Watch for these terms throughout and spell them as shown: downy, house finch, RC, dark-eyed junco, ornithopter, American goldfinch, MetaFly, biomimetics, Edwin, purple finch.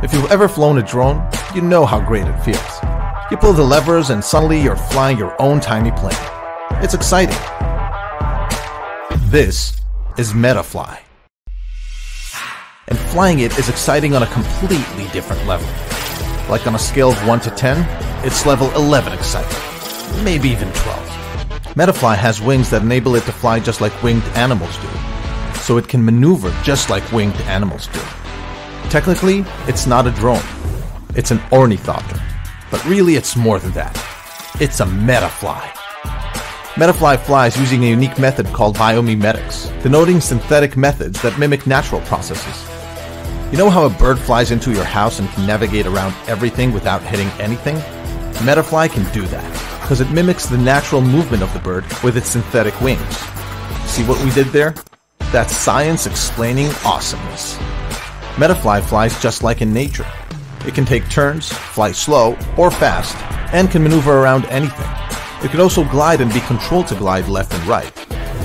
If you've ever flown a drone, you know how great it feels. You pull the levers and suddenly you're flying your own tiny plane. It's exciting. This is MetaFly. And flying it is exciting on a completely different level. Like on a scale of 1 to 10, it's level 11 exciting, maybe even 12. MetaFly has wings that enable it to fly just like winged animals do, so it can maneuver just like winged animals do. Technically, it's not a drone, it's an ornithopter, but really it's more than that. It's a MetaFly. MetaFly flies using a unique method called biomimetics, denoting synthetic methods that mimic natural processes. You know how a bird flies into your house and can navigate around everything without hitting anything? MetaFly can do that, because it mimics the natural movement of the bird with its synthetic wings. See what we did there? That's science explaining awesomeness. MetaFly flies just like in nature. It can take turns, fly slow or fast, and can maneuver around anything. It can also glide and be controlled to glide left and right.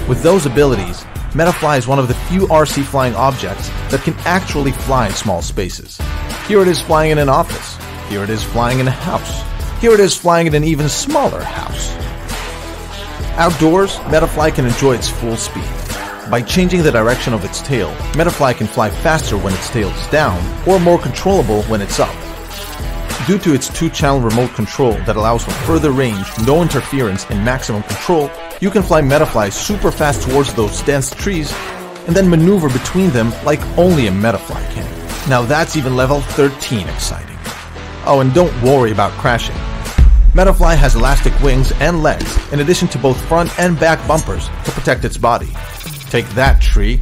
With those abilities, MetaFly is one of the few RC flying objects that can actually fly in small spaces. Here it is flying in an office. Here it is flying in a house. Here it is flying in an even smaller house. Outdoors, MetaFly can enjoy its full speed. By changing the direction of its tail, MetaFly can fly faster when its tail is down or more controllable when it's up. Due to its two-channel remote control that allows for further range, no interference, and maximum control, you can fly MetaFly super fast towards those dense trees and then maneuver between them like only a MetaFly can. Now that's even level 13 exciting. Oh, and don't worry about crashing. MetaFly has elastic wings and legs, in addition to both front and back bumpers to protect its body. Take that, tree.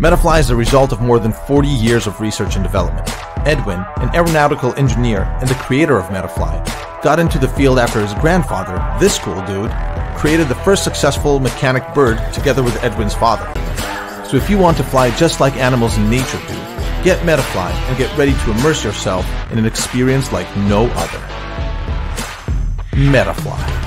MetaFly is the result of more than 40 years of research and development. Edwin, an aeronautical engineer and the creator of MetaFly, got into the field after his grandfather, this cool dude, created the first successful mechanic bird together with Edwin's father. So if you want to fly just like animals in nature do, get MetaFly and get ready to immerse yourself in an experience like no other. MetaFly.